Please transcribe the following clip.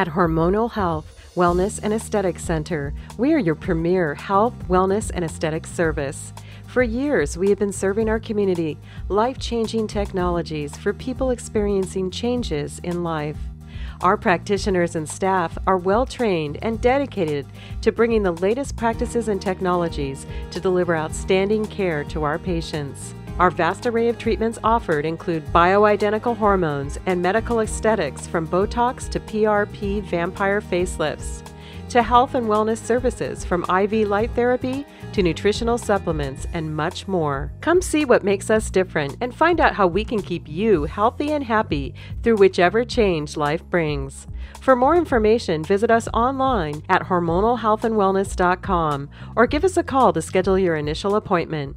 At Hormonal Health, Wellness, and Aesthetic Center, we are your premier health, wellness, and aesthetic service. For years, we have been serving our community life-changing technologies for people experiencing changes in life. Our practitioners and staff are well-trained and dedicated to bringing the latest practices and technologies to deliver outstanding care to our patients. Our vast array of treatments offered include bioidentical hormones and medical aesthetics from Botox to PRP vampire facelifts, to health and wellness services from IV Light Therapy to nutritional supplements and much more. Come see what makes us different and find out how we can keep you healthy and happy through whichever change life brings. For more information, visit us online at hormonalhealthandwellness.com or give us a call to schedule your initial appointment.